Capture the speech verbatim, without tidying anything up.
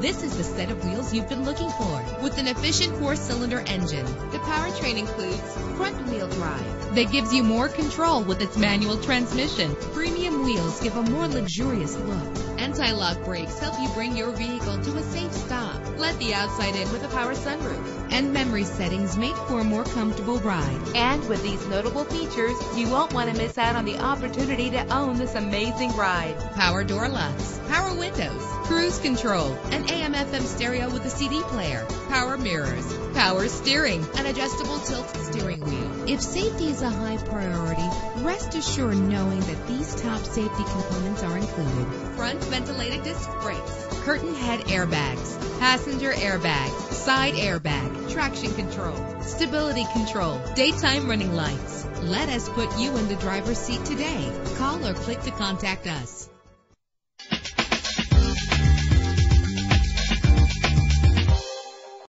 This is the set of wheels you've been looking for with an efficient four-cylinder engine. The powertrain includes front-wheel drive that gives you more control with its manual transmission. Premium wheels give a more luxurious look. Anti-lock brakes help you bring your vehicle to a safe stop. Let the outside in with a power sunroof. And memory settings make for a more comfortable ride. And with these notable features, you won't want to miss out on the opportunity to own this amazing ride. Power door locks, power windows, cruise control, an A M F M stereo with a C D player, power mirrors, power steering, an adjustable tilt steering wheel. If safety is a high priority, rest assured knowing that these top safety components are included. Front ventilated disc brakes, curtain head airbags, passenger airbag, side airbag, traction control, stability control, daytime running lights. Let us put you in the driver's seat today. Call or click to contact us.